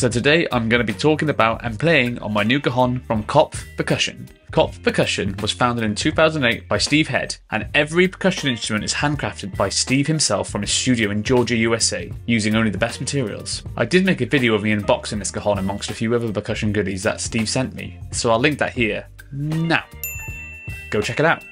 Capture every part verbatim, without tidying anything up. So today I'm going to be talking about and playing on my new cajon from Kopf Percussion. Kopf Percussion was founded in two thousand eight by Steve Head, and every percussion instrument is handcrafted by Steve himself from his studio in Georgia, U S A, using only the best materials. I did make a video of me unboxing this cajon amongst a few other percussion goodies that Steve sent me, so I'll link that here. Now, go check it out.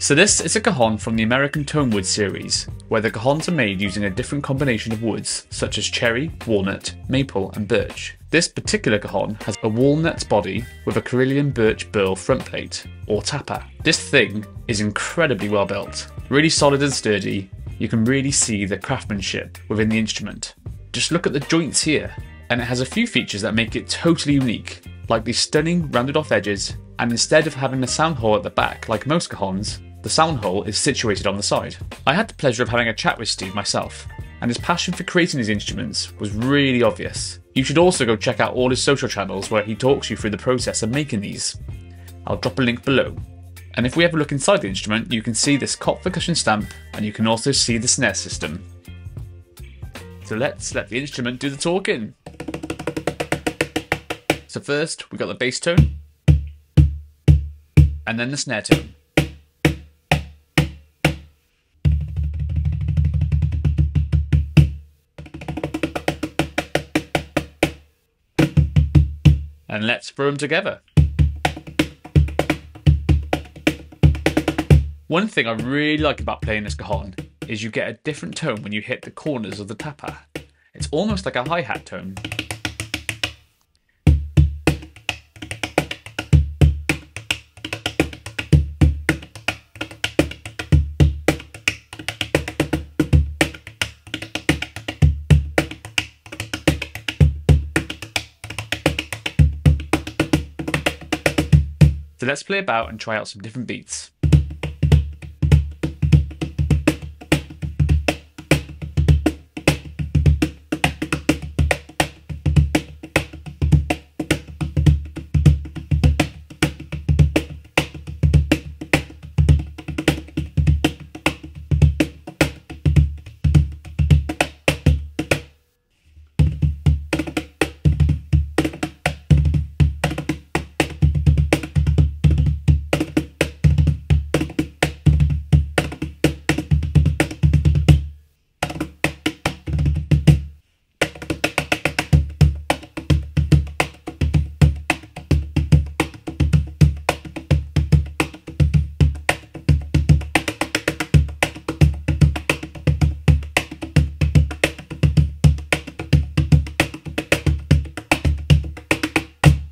So this is a cajon from the American Tone Wood series, where the cajons are made using a different combination of woods, such as cherry, walnut, maple and birch. This particular cajon has a walnut body with a Karelian Birch Burl front plate, or tapa. This thing is incredibly well built, really solid and sturdy. You can really see the craftsmanship within the instrument. Just look at the joints here, and it has a few features that make it totally unique, like these stunning rounded off edges, and instead of having a sound hole at the back like most cajons, the sound hole is situated on the side. I had the pleasure of having a chat with Steve myself, and his passion for creating his instruments was really obvious. You should also go check out all his social channels where he talks you through the process of making these. I'll drop a link below. And if we have a look inside the instrument, you can see this Kopf Percussion stamp, and you can also see the snare system. So let's let the instrument do the talking. So first, we got the bass tone, and then the snare tone. And let's throw them together. One thing I really like about playing this cajon is you get a different tone when you hit the corners of the tapa. It's almost like a hi-hat tone. So let's play about and try out some different beats.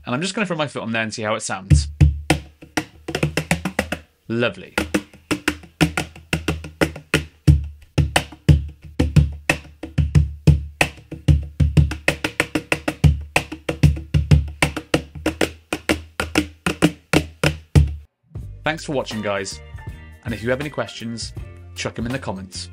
And I'm just going to throw my foot on there and see how it sounds. Lovely. Thanks for watching, guys. And if you have any questions, chuck them in the comments.